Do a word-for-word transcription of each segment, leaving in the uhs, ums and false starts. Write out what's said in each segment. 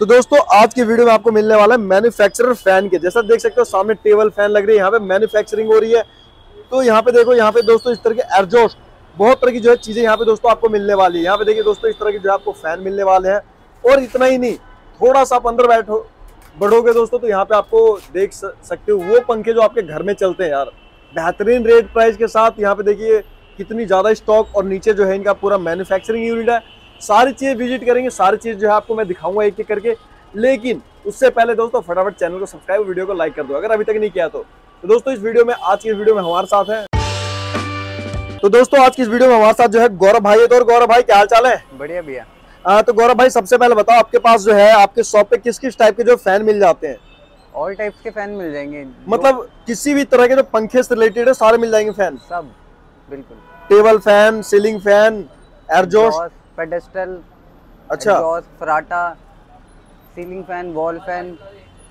तो दोस्तों आज की वीडियो में आपको मिलने वाला है मैन्युफैक्चरर फैन के। जैसा देख सकते हो सामने टेबल फैन लग रही है, यहाँ पे मैन्युफैक्चरिंग हो रही है। तो यहाँ पे देखो, यहाँ पे दोस्तों इस तरह के एग्जॉस्ट, बहुत तरह की जो है चीजें यहाँ पे दोस्तों आपको मिलने वाली है। यहाँ पे देखिए दोस्तों, इस तरह के जो आपको फैन मिलने वाले हैं। और इतना ही नहीं, थोड़ा सा आप अंदर बैठो बढ़ोगे दोस्तों तो यहाँ पे आपको देख सकते हो वो पंखे जो आपके घर में चलते हैं यार, बेहतरीन रेट प्राइस के साथ। यहाँ पे देखिए कितनी ज्यादा स्टॉक, और नीचे जो है इनका पूरा मैन्युफैक्चरिंग यूनिट है। सारी चीज विजिट करेंगे, सारी चीज जो है आपको मैं दिखाऊंगा एक एक करके। लेकिन उससे पहले दोस्तों फटाफट चैनल को सब्सक्राइब, वीडियो को लाइक कर दो अगर अभी तक नहीं किया तो। तो दोस्तों इस वीडियो में, आज की वीडियो में हमारे साथ है तो दोस्तों आज की इस वीडियो में हमारे साथ जो है गौरव भाई है। तो गौरव भाई क्या हाल चाल है? बढ़िया भैया। हाँ तो गौरव भाई सबसे पहले बताओ, आपके पास जो है, आपके शॉप पे किस किस टाइप के जो फैन मिल जाते हैं? ऑल टाइप के फैन मिल जाएंगे, मतलब किसी भी तरह के जो पंखे से रिलेटेड है सारे मिल जाएंगे फैन? सब बिल्कुल, table fan, ceiling fan, exhaust, pedestal, अच्छा, फराटा, सीलिंग फैन, वॉल फैन,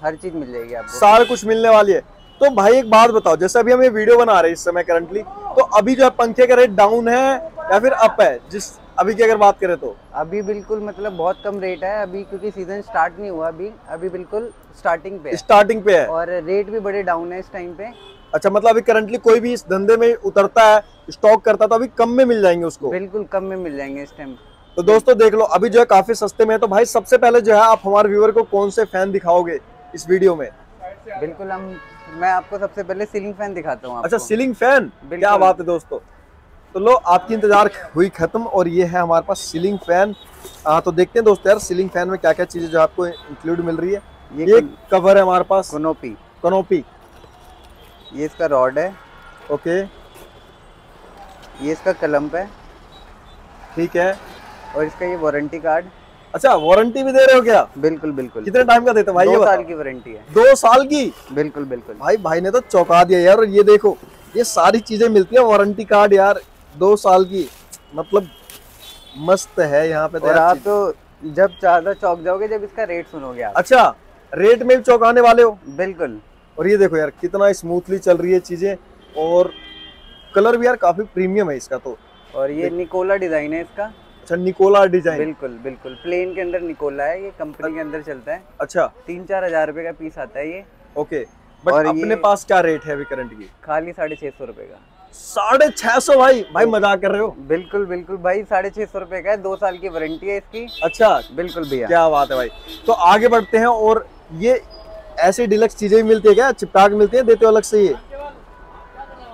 हर चीज मिल जाएगी आपको, सारा कुछ मिलने वाली है। तो भाई एक बात बताओ, जैसे अभी हम ये वीडियो बना रहे हैं इस समय करंटली, तो अभी जो है पंखे का रेट डाउन है या फिर अप है? जिस अभी की अगर बात करें तो अभी बिल्कुल मतलब बहुत कम रेट है अभी, क्योंकि सीजन स्टार्ट नहीं हुआ अभी, अभी बिल्कुल स्टार्टिंग पे स्टार्टिंग पे है और रेट भी बड़े डाउन है इस टाइम पे। अच्छा, मतलब अभी करंटली कोई भी इस धंधे में उतरता है, स्टॉक करता है, तो अभी कम में मिल जाएंगे उसको? बिल्कुल कम में मिल जाएंगे इस टाइम। तो दोस्तों देख लो अभी जो है काफी सस्ते में है। तो भाई सबसे पहले जो है आप हमारे व्यूअर को कौन से फैन दिखाओगे इस वीडियो में? बिल्कुल हम मैं आपको सबसे पहले सीलिंग फैन दिखाता हूँ। अच्छा, सीलिंग फैन, क्या बात है दोस्तों। तो लो आपकी इंतजार हुई खत्म, और ये है हमारे पास सीलिंग फैन। आ, तो देखते हैं दोस्तों यार सीलिंग फैन में क्या क्या चीजें जो आपको इंक्लूड मिल रही है। ये, ये कवर है हमारे पास, कनोपी कनोपी ये इसका रॉड है, ओके, ये इसका कलम है, ठीक है, और इसका ये वारंटी कार्ड। अच्छा, वारंटी भी दे रहे हो क्या? बिल्कुल बिल्कुल। कितने टाइम का देते हो भाई? दो साल की वारंटी है। दो साल की? बिल्कुल बिल्कुल। भाई भाई ने तो चौंका दिया यार। ये देखो, ये सारी चीजें मिलती है, वारंटी कार्ड यार, दो साल की, मतलब मस्त है यहाँ पे। और आप तो जब ज्यादा चौक जाओगे जब इसका रेट सुनोगे आप। अच्छा, रेट में भी चौंकाने वाले हो? बिल्कुल। और ये देखो यार कितना स्मूथली चल रही है चीजें, और कलर भी यार काफी प्रीमियम है इसका तो। और ये निकोला डिजाइन है इसका। अच्छा, निकोला डिजाइन, बिल्कुल बिल्कुल, प्लेन के अंदर निकोला है, ये कंपनी के अंदर चलता है। अच्छा, तीन चार हजार रुपए का पीस आता है ये, ओके। बट अपने पास क्या रेट है अभी करंट की? खाली साढ़े छह सौ रुपए का। साढ़े छह सौ? भाई भाई मजाक कर रहे हो? बिल्कुल बिल्कुल भाई, साढ़े छह सौ रुपए का है, दो साल की वारंटी है इसकी। अच्छा, बिल्कुल भैया, क्या बात है भाई। तो आगे बढ़ते हैं, और ये ऐसी डिलक्स चीजें मिलती है क्या? चिपका के मिलती है, देते हो अलग से? ये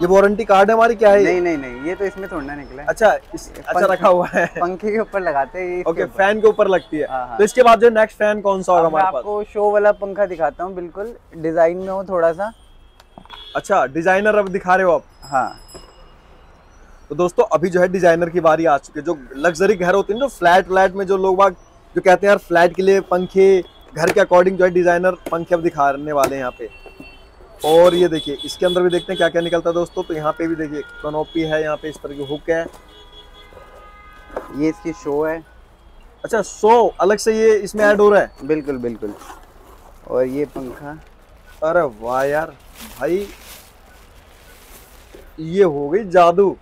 ये वारंटी कार्ड है हमारी क्या है? नहीं नहीं नहीं, ये तो इसमें थोड़ा ना निकला है। अच्छा, इस, अच्छा रखा हुआ है, पंखे के ऊपर लगाते हैं, ओके, फैन के ऊपर लगती है। हाँ, हाँ। तो इसके बाद जो नेक्स्ट फैन कौन सा होगा हमारे पास? आपको शो वाला पंखा दिखाता हूँ, बिल्कुल डिजाइन में हो थोड़ा सा। अच्छा, डिजाइनर अब दिखा रहे हो आप? हाँ। तो दोस्तों अभी जो है डिजाइनर की बारी आ चुकी है, जो लग्जरी घर होते हैं, जो फ्लैट व्लैट में जो लोग बाग जो कहते हैं यार फ्लैट के लिए पंखे, घर के अकॉर्डिंग जो है डिजाइनर पंखे अब दिखाने वाले हैं यहाँ पे। और ये देखिए इसके अंदर भी देखते हैं क्या क्या निकलता है दोस्तों। तो यहाँ पे भी देखिए कनोपी है, यहाँ पे इस तरह की हुक है, ये इसकी शो है। अच्छा, शो अलग से ये इसमें ऐड हो रहा है? बिल्कुल बिल्कुल। और ये पंखा, अरे वाह यार भाई, ये हो गई जादू।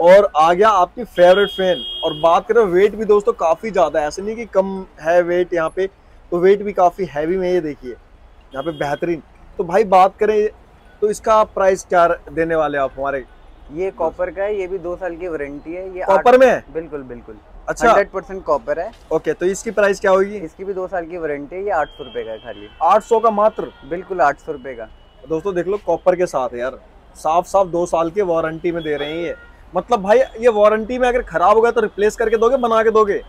और आ गया आपकी फेवरेट फैन। और बात करें वेट भी दोस्तों काफी ज्यादा है, ऐसे नहीं कि कम है वेट यहाँ पे, तो वेट भी काफी हैवी में। ये देखिए यहाँ पे बेहतरीन। तो भाई बात करें तो इसका प्राइस क्या देने वाले आप हमारे? ये कॉपर का है, ये भी दो साल की वारंटी है। ये कॉपर में है? बिल्कुल बिल्कुल। अच्छा, हंड्रेड परसेंट कॉपर है, ओके। तो इसकी प्राइस क्या होगी? इसकी भी दो साल की वारंटी है, ये आठ सौ रुपए का है खाली। आठ सौ का मात्र? बिल्कुल, आठ सौ रुपए का। दोस्तों देख लो कॉपर के साथ यार, साफ साफ दो साल की वारंटी में दे रहे हैं ये। मतलब भाई ये वारंटी में अगर खराब हो गया तो रिप्लेस करके दोगे, बना के दोगे?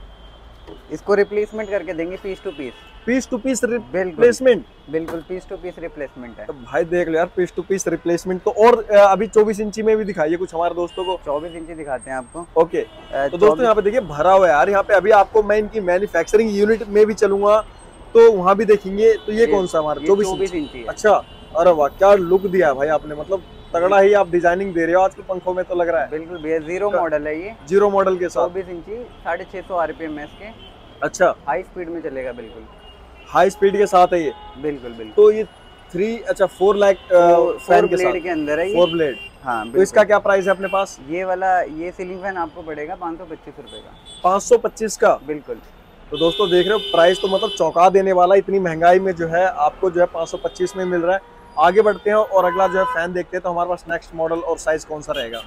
इसको रिप्लेसमेंट करके देंगे, piece to piece. Piece to piece replacement? बिल्कुल, पीस टू पीस रिप्लेसमेंट है। तो भाई देख लो यार, पीस टू पीस रिप्लेसमेंट। तो और अभी चौबीस इंची में भी दिखाइए कुछ हमारे दोस्तों को। चौबीस इंची दिखाते हैं आपको, ओके। तो दोस्तों यहाँ पे देखिए भरा हुआ है यार, यहाँ पे अभी आपको मैं इनकी मैन्युफैक्चरिंग यूनिट में भी चलूंगा तो वहाँ भी देखेंगे। तो ये कौन सा हमारा? चौबीस इंची। अच्छा, अरे वाह क्या लुक दिया भाई आपने, मतलब तगड़ा ही आप डिजाइनिंग दे रहे हो आज के पंखों में तो लग रहा है। बिल्कुल भैया, जीरो मॉडल है ये, जीरो मॉडल के साथ। चौबीस इंची, साढ़े छह सौ आरपीएम है इसके। अच्छा, हाई स्पीड में चलेगा, बिल्कुल हाई स्पीड के साथ है ये, बिल्कुल बिल्कुल। तो ये थ्री अच्छा फोर लाख फैन के साथ के अंदर है, फोर ब्लेड। हाँ, तो इसका क्या प्राइस है अपने पास? ये वाला, ये सीलिंग फैन आपको पड़ेगा पाँच सौ पच्चीस रुपए का। पाँच सौ पच्चीस का? बिल्कुल। तो दोस्तों देख रहे हो प्राइस तो मतलब चौंका देने वाला, इतनी महंगाई में जो है आपको जो है पाँच सौ पच्चीस में मिल रहा है। आगे बढ़ते हैं और अगला जो है फैन देखते हैं। तो हमारे पास नेक्स्ट मॉडल और साइज कौन सा रहेगा?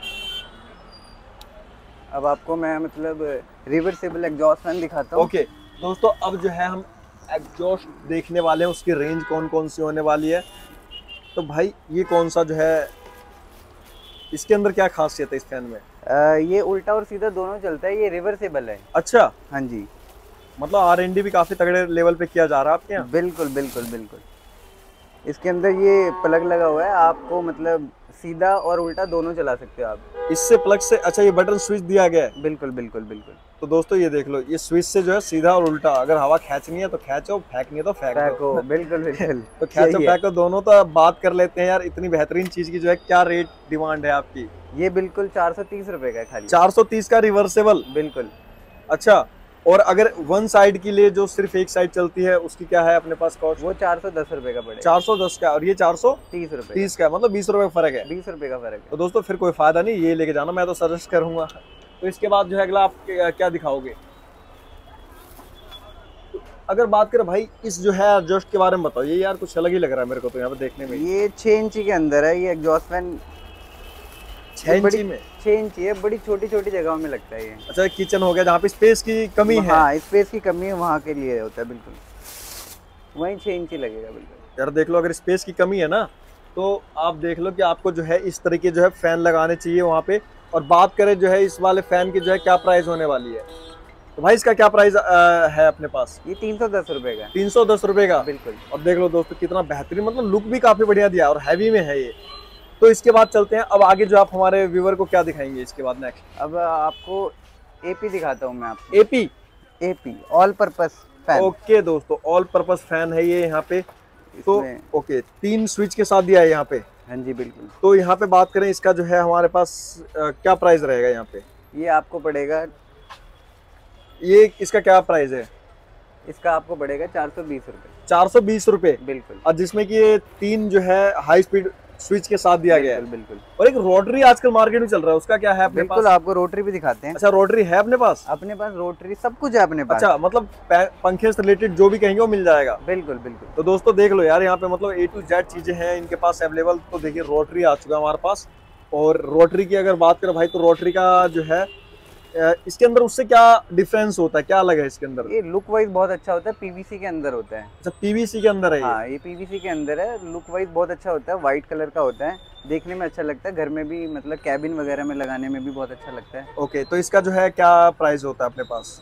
अब आपको मैं मतलब रिवर्सिबल एग्जॉस्ट फैन दिखाता हूँ। ओके दोस्तों, अब जो है हम एग्जॉस्ट देखने वाले हैं, उसकी रेंज कौन कौन सी होने वाली है। तो भाई ये कौन सा जो है, इसके अंदर क्या खासियत है इस फैन में? आ, ये उल्टा और सीधा दोनों चलता है, ये रिवर्सेबल है। अच्छा, हाँ जी, मतलब आर एन डी भी काफी तगड़े लेवल पे किया जा रहा है आपके यहाँ। बिल्कुल बिल्कुल बिल्कुल। इसके अंदर ये प्लग लगा हुआ है, आपको मतलब सीधा और उल्टा दोनों चला सकते हो आप इससे, प्लग से। अच्छा, ये बटन स्विच दिया गया है। बिल्कुल बिल्कुल बिल्कुल। तो दोस्तों ये देख लो, ये स्विच से जो है सीधा और उल्टा, अगर हवा खींचनी है तो खींचो, फेंकनी है तो फेंको। बिल्कुल बिल्कुल। तो खींचो फेंको दोनों। तो बात कर लेते हैं यार, इतनी बेहतरीन चीज की जो है क्या रेट डिमांड है आपकी? ये बिल्कुल चार सौ तीस रुपए का है खाली। चार सौ तीस का रिवर्सेबल? बिल्कुल। अच्छा, और अगर वन साइड के लिए जो सिर्फ एक साइड चलती है उसकी क्या है अपने पास कॉस्ट? वो चार सौ दस रुपए का पड़ेगा। चार सौ दस का, और ये चार सौ तीस रुपए तीस का, मतलब बीस रुपए का फर्क है। बीस रुपए का फर्क है। तो दोस्तों फिर कोई फायदा नहीं, ये लेके जाना, मैं तो सजेस्ट करूंगा। तो इसके बाद जो है अगला आप क्या दिखाओगे? अगर बात करें भाई इस जो है एग्जॉस्ट के बारे में, बताओ, ये यार कुछ अलग ही लग रहा है मेरे को तो यहाँ पे देखने में। ये छह इंची के अंदर है ये एग्जॉस्ट फैन। छह इंची में? छह इंची है, बड़ी छोटी छोटी जगहों में लगता है ये। अच्छा, किचन हो गया जहाँ पे स्पेस की कमी है। हाँ, स्पेस की कमी है वहाँ के लिए होता है। बिल्कुल, वही छह इंची लगेगा। बिल्कुल यार, देख लो, अगर स्पेस की कमी है ना तो आप देख लो कि आपको जो है इस तरीके जो है फैन लगाने चाहिए वहाँ पे। और बात करें जो है इस वाले फैन की जो है क्या प्राइस होने वाली है, तो भाई इसका क्या प्राइस है अपने पास? ये तीन सौ दस रुपए का। तीन सौ दस रुपए का, बिल्कुल। और देख लो दोस्तों कितना बेहतरीन, मतलब लुक भी काफी बढ़िया दिया और हैवी में है ये। तो इसके बाद चलते हैं, अब आगे जो आप हमारे व्यूवर को क्या दिखाएंगे इसके बाद नेक्स्ट? अब आपको एपी दिखाता हूँ मैं आपको। AP? AP all purpose fan. Okay दोस्तों, ऑल पर्पज फैन है ये यहाँ पे। तो ओके, तीन स्विच के साथ दिया है यहाँ पे। हाँ जी बिल्कुल। तो यहाँ पे बात करें इसका जो है हमारे पास आ, क्या प्राइस रहेगा यहाँ पे? ये आपको पड़ेगा, ये इसका क्या प्राइस है? इसका आपको पड़ेगा चार सौ बीस रुपये। चार सौ बीस रुपये, बिल्कुल। और जिसमें कि ये तीन जो है हाई स्पीड स्विच के साथ दिया गया है। बिल्कुल। और एक रोटरी आजकल मार्केट में चल रहा है, उसका क्या है अपने पास? बिल्कुल, आपको रोटरी भी दिखाते हैं। अच्छा, रोटरी है अपने पास? अपने पास रोटरी सब कुछ है अपने पास। अच्छा, मतलब पंखे से रिलेटेड जो भी कहेंगे वो मिल जाएगा। बिल्कुल बिल्कुल। तो दोस्तों देख लो यार, यहाँ पे मतलब ए टू जेड चीजें हैं इनके पास अवेलेबल। तो देखिये रोटरी आ चुका है हमारे पास। और रोटरी की अगर बात करें भाई, तो रोटरी का जो है इसके अंदर, उससे क्या डिफरेंस होता है, क्या अलग है इसके अंदर? ये लुक वाइज बहुत अच्छा होता है, पीवीसी के अंदर होता है। अच्छा, पीवीसी के अंदर है। हाँ, ये पीवीसी के अंदर है, लुक वाइज बहुत अच्छा होता है, व्हाइट कलर का होता है, देखने में अच्छा लगता है। घर में भी मतलब कैबिन वगैरह में लगाने में भी बहुत अच्छा लगता है। ओके, तो इसका जो है क्या प्राइस होता है अपने पास?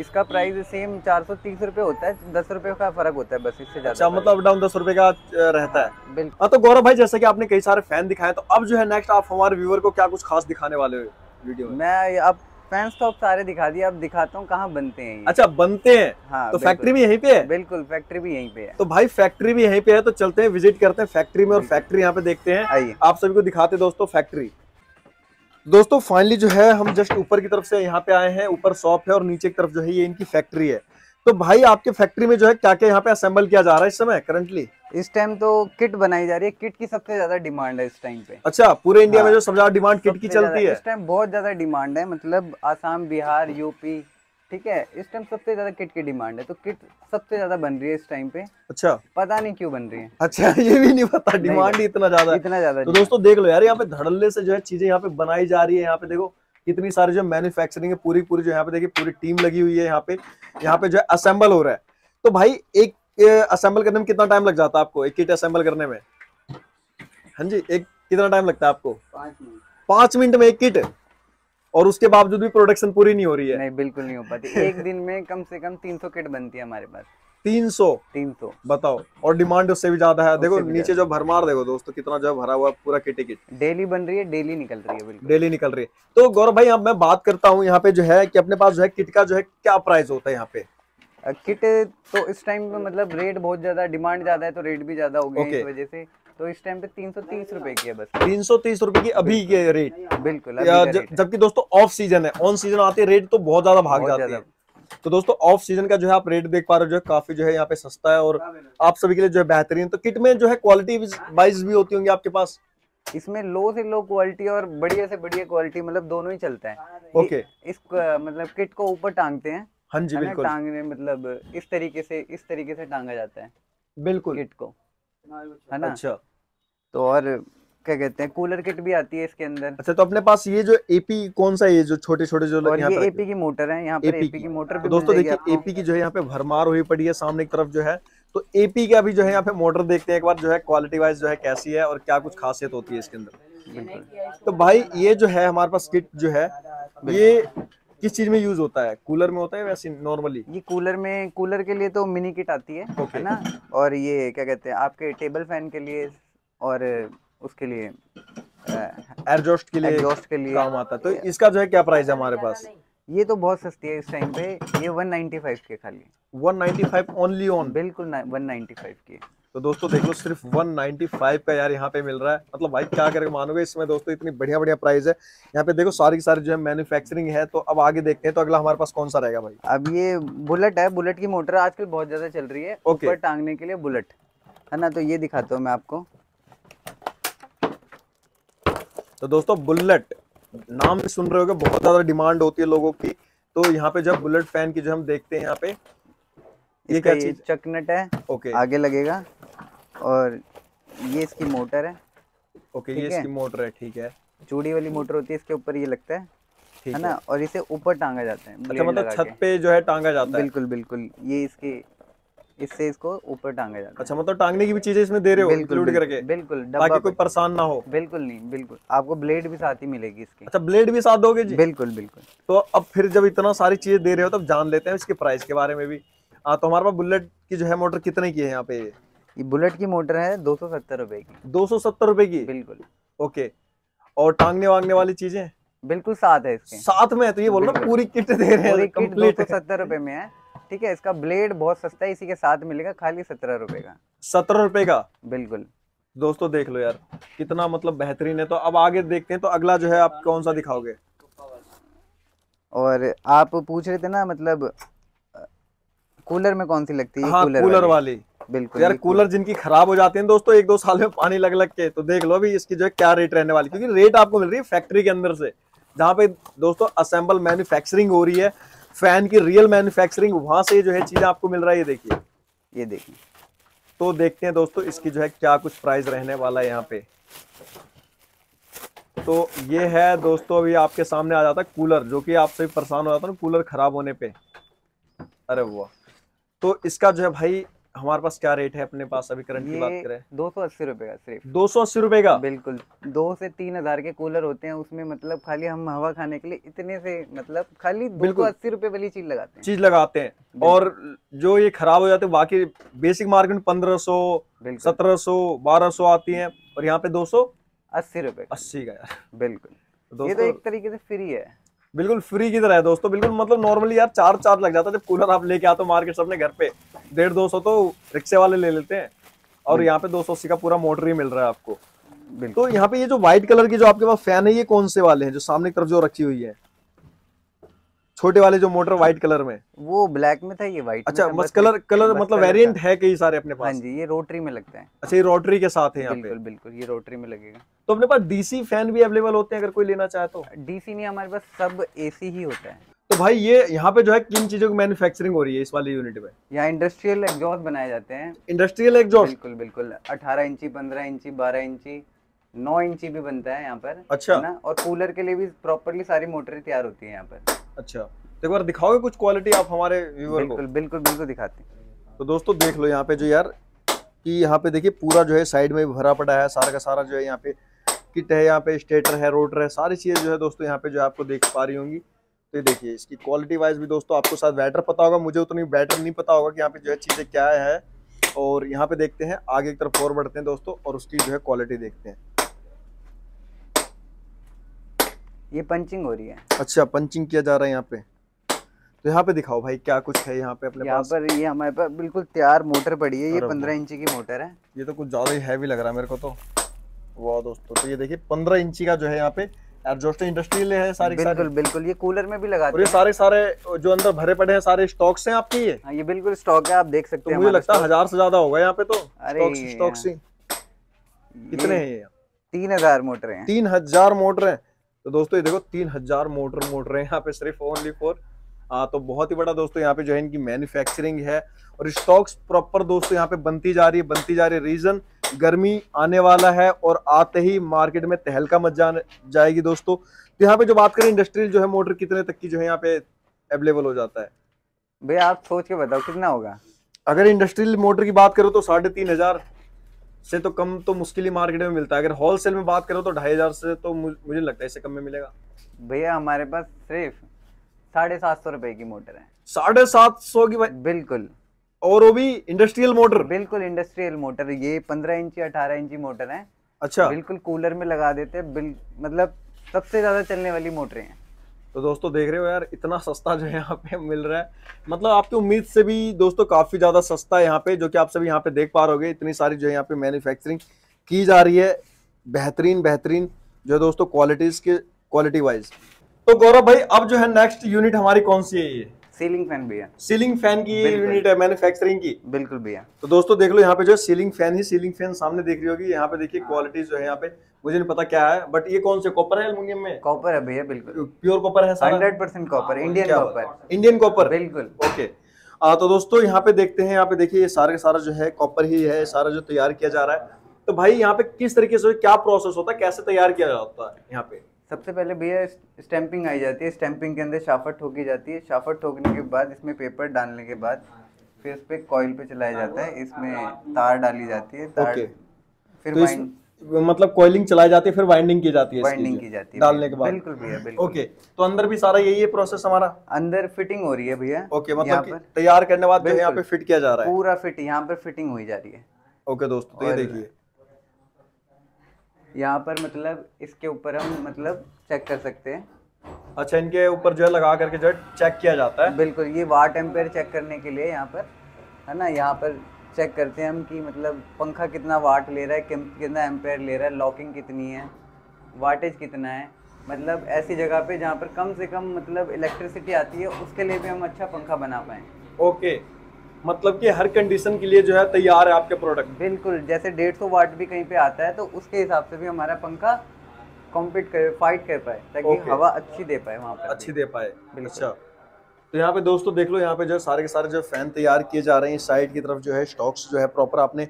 इसका प्राइस सेम चार सौ तीस रुपए होता है, दस रुपए का फर्क होता है बस, इससे ज्यादा। अच्छा, मतलब डाउन दस रुपए का रहता है। बिल्कुल। तो गौरव भाई, जैसे कि आपने कई सारे फैन दिखाए, तो अब जो है नेक्स्ट आप हमारे व्यूअर को क्या कुछ खास दिखाने वाले हो वीडियो में? मैं अब फैंस तो आप सारे दिखा दिए, अब दिखाता हूँ कहाँ बनते हैं ये। अच्छा, बनते हैं। हाँ, तो फैक्ट्री भी यहीं पे है? बिल्कुल, फैक्ट्री भी यहीं पे है। तो भाई फैक्ट्री भी यहीं पे है, तो चलते हैं विजिट करते हैं फैक्ट्री में और फैक्ट्री यहाँ पे देखते हैं। आइए, आप सभी को दिखाते हैं दोस्तों फैक्ट्री। दोस्तों फाइनली जो है हम जस्ट ऊपर की तरफ से यहाँ पे आए हैं। ऊपर शॉप है और नीचे की तरफ जो है ये इनकी फैक्ट्री है। तो भाई आपके फैक्ट्री में जो है क्या क्या यहाँ पे असेंबल किया जा रहा है इस समय करंटली? इस टाइम तो किट बनाई जा रही है, किट की सबसे ज्यादा डिमांड है इस टाइम पे। अच्छा, पूरे इंडिया हाँ, में जो सबसे ज्यादा डिमांड किट की चलती है इस टाइम, बहुत ज्यादा डिमांड है। मतलब आसाम, बिहार, यूपी, ठीक है, इस टाइम सबसे ज्यादा किट की डिमांड है। तो किट सबसे ज्यादा बन रही है इस टाइम पे। अच्छा, पता नहीं क्यों बन रही है। अच्छा, ये भी नहीं पता, डिमांड ही इतना ज्यादा इतना ज्यादा। तो दोस्तों देख लो यार, यहाँ पे धड़ल्ले से जो है चीजें यहाँ पे बनाई जा रही है। यहाँ पे देखो कितनी सारी जो मैन्युफैक्चरिंग है पूरी पूरी जो यहाँ पे देखिए पूरी टीम लगी हुई है। यहाँ पे यहाँ पे जो है असेंबल हो रहा है। तो भाई एक असेंबल करने में कितना टाइम लग जाता है आपको, एक किट असेंबल करने में? हाँ जी, एक कितना टाइम लगता है आपको? पाँच मिनट। पाँच मिनट में एक किट, और उसके बावजूद भी प्रोडक्शन पूरी नहीं हो रही है? नहीं, बिल्कुल नहीं हो पाती। एक दिन में कम से कम तीन सौ किट बनती है हमारे पास। तीन सौ तीन सौ बताओ, और डिमांड उससे भी ज्यादा है। देखो नीचे जो भरमार देखो दोस्तों, कितना जो भरा हुआ पूरा किटी किट। डेली बन रही है, डेली निकल रही है। बिल्कुल, डेली निकल रही है। तो गौरव भाई, अब मैं बात करता हूँ यहाँ पे जो है कि अपने पास जो है किट का जो है क्या प्राइस होता है यहाँ पे? किट तो इस टाइम पे मतलब रेट बहुत ज्यादा, डिमांड ज्यादा है तो रेट भी ज्यादा हो गया है इस वजह से। तो इस टाइम पे तीन सौ तीस रुपए की है बस। तीन सौ तीस रुपए की अभी ये रेट। बिल्कुल, जबकि दोस्तों ऑफ सीजन है, ऑन सीजन आते हैं रेट तो बहुत ज्यादा भाग जाती है। तो दोस्तों ऑफ सीजन का जो है आप रेट देख पा रहे हो, जो है काफी जो है यहाँ पे सस्ता है और आप सभी के लिए जो है बेहतरीन। तो किट में जो है क्वालिटी वाइज भी होती होंगी आपके पास? इसमें लो से लो क्वालिटी और बढ़िया से बढ़िया क्वालिटी, मतलब दोनों ही चलता है। ओके, इस मतलब किट को ऊपर टांगते हैं। हाँ जी बिल्कुल, टांगने मतलब इस तरीके से इस तरीके से टांगा जाता है बिल्कुल किट को, है ना। अच्छा तो और क्या कहते हैं, कूलर किट भी आती है इसके अंदर। अच्छा तो अपने पास ये जो एपी कौन सा, ये जो छोटे छोटे जो और ये एपी की मोटर है यहाँ पर, एपी की मोटर। तो दोस्तों देखिए एपी की जो है यहाँ पे भरमार हुई पड़ी है सामने की तरफ जो है, तो एपी का भी जो है यहाँ पे मोटर देखते हैं एक बार जो है क्वालिटी वाइज जो है कैसी है और क्या कुछ खासियत होती है इसके अंदर। तो भाई ये जो है हमारे पास किट जो है ये किस चीज में यूज होता है, कूलर में होता है वैसे नॉर्मली? ये कूलर में, कूलर के लिए तो मिनी किट आती है okay. है ना। और ये क्या कहते हैं आपके टेबल फैन के लिए और उसके लिए एग्जॉस्ट के लिए एग्जॉस्ट के लिए काम आता है। तो इसका जो है क्या प्राइस है हमारे पास? ये तो बहुत सस्ती है इस टाइम पे, ये एक सौ पचानवे के खाली, एक सौ पचानवे ओनली ऑन, बिल्कुल एक सौ पचानवे के। तो दोस्तों देखो सिर्फ एक सौ पचानवे का यार यहाँ पे मिल रहा है, मतलब भाई क्या करके मानोगे इसमें दोस्तों, इतनी बढ़िया बढ़िया प्राइस है यहाँ पे। देखो सारी की सारी जो है मैन्युफैक्चरिंग है। तो अब आगे देखते हैं, तो अगला हमारे पास कौन सा रहेगा भाई? अब ये बुलेट है, बुलेट की मोटर आजकल बहुत ज्यादा चल रही है okay. ऊपर टांगने के लिए बुलेट, है ना। तो ये दिखाता हूँ मैं आपको। तो दोस्तों बुलेट नाम भी सुन रहे होगे, बहुत ज्यादा डिमांड होती है लोगों की। तो यहाँ पे जब बुलेट फैन की जो हम देखते हैं यहाँ पे ये क्या चीज, चकनट है ओके आगे लगेगा, और ये इसकी मोटर है ओके ये इसकी मोटर है ठीक है, चूड़ी वाली मोटर होती है, इसके ऊपर ये लगता है है ना, और इसे ऊपर टांगा जाता है। अच्छा मतलब छत पे जो है टांगा जाता है, बिल्कुल बिल्कुल, ये इसके इससे इसको ऊपर टांगा जाता है। अच्छा मतलब टांगने की भी चीजें इसमें दे रहे हो इंक्लूड करके, बिल्कुल, ताकि कोई परेशान ना हो। बिल्कुल नहीं, बिल्कुल आपको ब्लेड भी साथ ही मिलेगी इसकी। अच्छा ब्लेड भी साथ दोगे जी? बिल्कुल बिल्कुल। तो अब फिर जब इतना सारी चीजें दे रहे हो तब जान लेते हैं इसके प्राइस के बारे में भी। हाँ तो हमारे पास बुलेट की जो है मोटर कितने की है यहाँ पे? ये बुलेट की मोटर है दो सौ सत्तर रुपए की। दो सौ सत्तर रुपए की बिल्कुल ओके। और टांगने वांगने वाली चीजें बिल्कुल साथ है इसके, साथ में है। तो ये बोल रहा पूरी किट दे रहे हैं, किट दो सौ सत्तर रुपए में है ठीक है। इसका ब्लेड बहुत सस्ता है, इसी के साथ मिलेगा खाली सत्रह रुपए का। सत्रह रुपए का बिल्कुल। दोस्तों देख लो यार कितना मतलब बेहतरीन है। तो अब आगे देखते हैं, तो अगला जो है आप कौन सा दिखाओगे? और आप पूछ रहे थे ना मतलब कूलर में कौन सी लगती है? हाँ, कूलर, कूलर वाली, वाली। बिल्कुल यार कूलर जिनकी खराब हो जाती है दोस्तों एक दो साल में पानी लग लग के। तो देख लो अभी इसकी जो है क्या रेट रहने वाली, क्योंकि रेट आपको मिल रही है फैक्ट्री के अंदर से, जहाँ पे दोस्तों असेंबल मैन्युफैक्चरिंग हो रही है फैन की, रियल मैन्युफैक्चरिंग, वहां से जो है चीजें आपको मिल रहा है। ये देखिए ये देखिए। तो देखते हैं दोस्तों इसकी जो है क्या कुछ प्राइस रहने वाला है यहाँ पे। तो ये है दोस्तों अभी आपके सामने आ जाता है कूलर, जो कि आपसे परेशान हो जाता है ना कूलर खराब होने पे। अरे वाह। तो इसका जो है भाई हमारे पास क्या रेट है अपने पास अभी करंट की बात करें? दो सौ अस्सी रुपए का सिर्फ। दो सौ अस्सी रुपए का बिल्कुल। दो से तीन हजार के कूलर होते हैं, उसमें मतलब खाली हम हवा खाने के लिए इतने से मतलब खाली दो सौ अस्सी रुपए वाली चीज लगाते हैं चीज लगाते हैं और जो ये खराब हो जाते हैं बाकी बेसिक मार्केट में पंद्रह सौ सत्रह सौ बारह सौ आती है, और यहाँ पे दो सौ अस्सी रुपए अस्सी का यार बिल्कुल। ये तो एक तरीके से फ्री है, बिल्कुल फ्री की तरह है दोस्तों बिल्कुल। मतलब नॉर्मली यार चार चार लग जाता है जब कूलर आप लेके आते हो मार्केट से अपने घर पे, डेढ़ दो सौ तो रिक्शे वाले ले लेते हैं, और यहाँ पे दो सौ अस्सी का पूरा मोटर ही मिल रहा है आपको। तो यहाँ पे ये जो व्हाइट कलर की जो आपके पास फैन है ये कौन से वाले हैं जो सामने की तरफ जो रखी हुई है? छोटे वाले जो मोटर व्हाइट कलर में, वो ब्लैक में था ये व्हाइट। अच्छा बस कलर कलर मतलब वेरिएंट है कई सारे अपने पास। हाँ जी ये रोटरी में लगता है। अच्छा ये रोटरी के साथ है यहाँ पे? बिल्कुल बिल्कुल ये रोटरी में लगेगा। तो अपने पास डीसी फैन भी अवेलेबल होते हैं अगर कोई लेना चाहे तो? डीसी नहीं, हमारे पास सब एसी ही होता है। तो भाई ये यहाँ पे जो है किन चीजों की मैन्युफैक्चरिंग हो रही है इस वाले यूनिट में? यहाँ इंडस्ट्रियल एग्जॉस्ट बनाए जाते हैं। इंडस्ट्रियल एग्जॉस्ट बिल्कुल बिल्कुल। अठारह इंची पंद्रह इंची बारह इंची नौ इंची भी बनता है यहाँ पर। अच्छा ना। और कूलर के लिए भी प्रॉपरली सारी मोटरें तैयार होती है यहाँ पर। अच्छा तो एक बार दिखाओगे कुछ क्वालिटी आप हमारे व्यूअर को? बिल्कुल बिल्कुल बिल्कुल दिखाते हैं। तो दोस्तों देख लो यहाँ पे जो यार कि यहाँ पे देखिए पूरा जो है साइड में भरा पड़ा है, सारा का सारा जो है यहाँ पे किट है, यहाँ पे स्टेटर है, रोटर है, सारी चीजें जो है दोस्तों यहाँ पे जो आपको देख पा रही होंगी। तो देखिए इसकी क्वालिटी वाइज भी दोस्तों आपको शायद बैटर पता होगा, मुझे उतनी बैटर नहीं पता होगा कि यहाँ पे जो है चीजें क्या है। और यहाँ पे देखते हैं आगे की तरफ और बढ़ते हैं दोस्तों और उसकी जो है क्वालिटी देखते हैं। ये पंचिंग हो रही है। अच्छा पंचिंग किया जा रहा है यहाँ पे। तो यहाँ पे दिखाओ भाई क्या कुछ है यहाँ पे अपने यहाँ पास? पर ये हमारे पास बिल्कुल तैयार मोटर पड़ी है, ये पंद्रह इंची की मोटर है। ये तो कुछ ज्यादा ही हैवी लग रहा है मेरे को तो। वाह दोस्तों तो ये देखिए पंद्रह इंची का जो है यहाँ पे एग्जॉस्ट इंडस्ट्रियल है सारी। बिल्कुल बिल्कुल ये कूलर में भी लगाते हैं। ये सारे सारे जो अंदर भरे पड़े हैं सारे स्टॉक्स हैं आपके? ये ये बिल्कुल स्टॉक है, आप देख सकते हैं। मुझे लगता है हजार से ज्यादा होगा यहाँ पे तो। अरे स्टॉक्स कितने हैं? तीन हजार मोटर है। तीन हजार मोटर है। तो दोस्तों ये देखो तीन हजार मोटर मोटर है यहाँ पे सिर्फ ओनली फॉर आ, तो बहुत ही बड़ा दोस्तों यहाँ पे जो है इनकी मैन्युफैक्चरिंग है और स्टॉक्स प्रॉपर दोस्तों यहाँ पे बनती जा रही है बनती जा रही है रीजन गर्मी आने वाला है और आते ही मार्केट में तहलका मच जाएगी दोस्तों। तो यहाँ पे जो बात करें इंडस्ट्रियल जो है मोटर कितने तक की जो है यहाँ पे अवेलेबल हो जाता है भैया, आप सोच के बताओ कितना होगा? अगर इंडस्ट्रियल मोटर की बात करो तो साढ़े तीन हजार से तो कम तो मुश्किल ही मार्केट में मिलता है। अगर होलसेल में बात करो तो ढाई हजार से तो मुझे लगता है इससे कम में मिलेगा। भैया हमारे पास सिर्फ साढ़े सात सौ रुपए की मोटर है। साढ़े सात सौ की बिल्कुल, और वो भी इंडस्ट्रियल मोटर। बिल्कुल इंडस्ट्रियल मोटर, ये पंद्रह इंची अठारह इंची मोटर है। अच्छा, बिल्कुल कूलर में लगा देते हैं, मतलब सबसे ज्यादा चलने वाली मोटरें हैं। तो दोस्तों देख रहे हो यार, इतना सस्ता जो है यहाँ पे मिल रहा है, मतलब आपकी उम्मीद से भी दोस्तों काफी ज्यादा सस्ता है यहाँ पे, जो कि आप सभी यहाँ पे देख पा रहोगे। इतनी सारी जो है यहाँ पे मैन्युफैक्चरिंग की जा रही है, बेहतरीन बेहतरीन जो है दोस्तों क्वालिटीज के क्वालिटी वाइज। तो गौरव भाई अब जो है नेक्स्ट यूनिट हमारी कौन सी है? ये सीलिंग फैन भैया, सीलिंग फैन की यूनिट है मैन्युफैक्चरिंग की। बिल्कुल भैया, तो दोस्तों देख लो यहाँ पे जो है सीलिंग फैन ही सीलिंग फैन सामने देख रही होगी। यहाँ पे देखिए क्वालिटी जो है यहाँ पे मुझे नहीं पता क्या है, बट ये कौन से कॉपर है? एल्युमिनियम में कॉपर है भैया, बिल्कुल प्योर कॉपर है, hundred percent copper, Indian copper, Indian copper बिल्कुल। ओके, तो दोस्तों यहाँ पे देखते हैं, यहाँ पे देखिए ये सारा का सारा जो है कॉपर ही है, सारा जो तैयार किया जा रहा है। तो भाई यहाँ पे किस तरीके से क्या प्रोसेस होता है, कैसे तैयार किया जाता है? यहाँ पे सबसे पहले भैया स्टैंपिंग आई जाती है, स्टैंपिंग के अंदर शाफट ठोकी जाती है, शाफट ठोकने के बाद इसमें पेपर डालने के बाद फिर उस पर कॉइल पे चलाया जाता है, इसमें तार डाली जाती है, तार okay. फिर तो इस... मतलब कॉइलिंग चलाई जाती है, फिर वाइंडिंग की जाती है, वाइंडिंग की जाती है डालने के बाद। बिल्कुल भैया बिल्कुल। ओके, तो अंदर भी सारा यही है प्रोसेस हमारा, अंदर फिटिंग हो रही है भैया। ओके, मतलब तैयार करने के बाद यहाँ पे फिट किया जा रहा है, पूरा फिट यहाँ पर फिटिंग हुई जा रही है। ओके दोस्तों, ये देखिए यहाँ पर, मतलब इसके ऊपर हम मतलब चेक कर सकते हैं। अच्छा, इनके ऊपर जो है लगा करके जो है चेक किया जाता है। बिल्कुल, ये वाट एम्पेयर चेक करने के लिए यहाँ पर है ना, यहाँ पर चेक करते हैं हम कि मतलब पंखा कितना वाट ले रहा है, कितना एम्पेयर ले रहा है, लॉकिंग कितनी है, वाटेज कितना है। मतलब ऐसी जगह पे जहाँ पर कम से कम मतलब इलेक्ट्रिसिटी आती है, उसके लिए भी हम अच्छा पंखा बना पाएँ। ओके, मतलब कि हर कंडीशन के लिए जो है तैयार है आपके प्रोडक्ट। बिल्कुल, जैसे डेढ़ सौ वाट भी कहीं पे आता है तो उसके हिसाब से भी हमारा पंखा कॉम्पीट कर फाइट कर पाए, ताकि okay. हवा अच्छी दे पाए वहाँ पर, अच्छी दे पाए। अच्छा, तो यहाँ पे दोस्तों देख लो, यहाँ पे जो सारे के सारे जो फैन तैयार किए जा रहे हैं। साइड की तरफ जो है स्टॉक्स जो है प्रॉपर आपने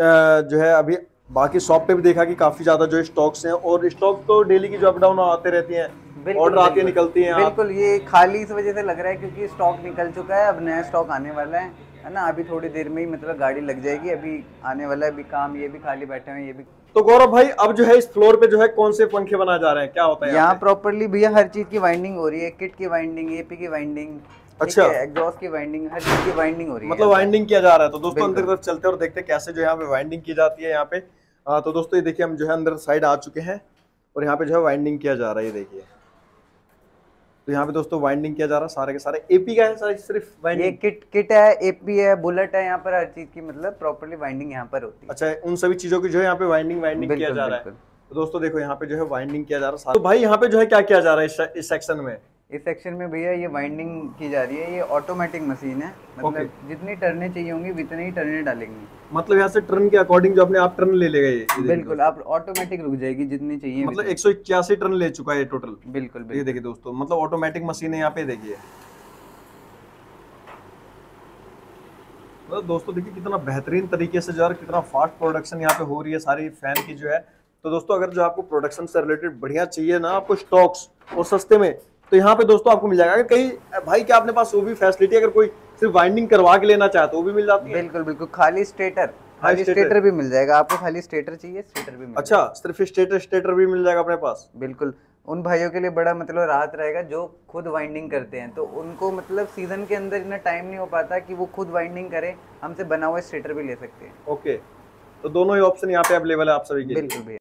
जो है अभी बाकी शॉप पे भी देखा कि काफी ज्यादा जो स्टॉक्स हैं, और स्टॉक तो डेली की जो अप डाउन आते रहती है, ऑर्डर आती निकलती है। बिल्कुल, ये खाली इस वजह से लग रहा है क्योंकि स्टॉक निकल चुका है, अब नया स्टॉक आने वाला है है ना, अभी थोड़ी देर में ही मतलब गाड़ी लग जाएगी, अभी आने वाला है, अभी काम ये भी खाली बैठे हैं ये भी। तो गौरव भाई अब जो है इस फ्लोर पे जो है कौन से पंखे बनाए जा रहे हैं, क्या होता है यहाँ प्रॉपर्ली? भैया हर चीज की वाइंडिंग हो रही है, किट की वाइंडिंग, एपी की वाइंडिंग, अच्छा एग्जॉस्ट की वाइंडिंग, हर चीज की वाइंडिंग हो रही है, मतलब वाइंडिंग किया जा रहा है। तो दोस्तों अंदर तरफ चलते हैं और देखते हैं कैसे जो है यहाँ पे वाइंडिंग की जाती है यहाँ पे। तो दोस्तों ये देखिए हम जो है अंदर साइड आ चुके हैं और यहाँ पे जो है वाइंडिंग किया जा रहा है, ये देखिए। तो यहाँ पे दोस्तों वाइंडिंग किया जा रहा है, सारे के सारे एपी का है, सारे सिर्फ वाइंडिंग। ये किट किट है, एपी है, बुलेट है, यहाँ पर हर चीज की मतलब प्रॉपर्ली वाइंडिंग यहाँ पर होती है। अच्छा, उन सभी चीजों की जो है यहाँ पे वाइंडिंग वाइंडिंग किया जा रहा है। तो दोस्तों देखो यहाँ पे जो है वाइंडिंग किया जा रहा है। तो भाई यहाँ पे जो है क्या किया जा रहा है इस सेक्शन में? इस सेक्शन में भैया ये वाइंडिंग की जा रही है, ये ऑटोमेटिक मशीन है, मतलब जितनी टर्ने चाहिए होंगी उतनी ही टर्ने डालेंगे, मतलब यहाँ से टर्न के अकॉर्डिंग जो अपने आप टर्न ले लेगा ये। बिल्कुल, आप ऑटोमेटिक रुक जाएगी जितनी चाहिए, मतलब एक सौ इक्यासी टर्न ले चुका है टोटल। बिल्कुल, बिल्कुल। ये देखिए दोस्तों, मतलब ऑटोमेटिक मशीन है यहाँ पे, देखिए दोस्तों, देखिए कितना बेहतरीन तरीके से जो है कितना फास्ट प्रोडक्शन यहाँ पे हो रही है सारी फैन की जो है। तो दोस्तों अगर जो आपको प्रोडक्शन से रिलेटेड बढ़िया चाहिए ना, आपको स्टॉक्स और सस्ते में, तो यहाँ पे दोस्तों आपको मिल जाएगा। अगर कहीं भाई क्या अपने पास वो भी फैसिलिटी, अगर कोई सिर्फ वाइंडिंग करवा के लेना चाहता है वो भी मिल जाती है? बिल्कुल बिल्कुल, खाली स्टेटर, खाली स्टेटर, स्टेटर भी मिल जाएगा आपको, खाली स्टेटर चाहिए स्टेटर भी मिल। अच्छा, सिर्फ स्टेटर स्टेटर भी मिल जाएगा अपने पास। बिल्कुल, उन भाइयों के लिए बड़ा मतलब राहत रहेगा जो खुद वाइंडिंग करते हैं, तो उनको मतलब सीजन के अंदर इतना टाइम नहीं हो पाता कि वो खुद वाइंडिंग करें, हमसे बना हुआ स्टेटर भी ले सकते हैं। ओके, तो दोनों ही ऑप्शन यहाँ पे अवेलेबल है आप सभी के लिए। बिल्कुल।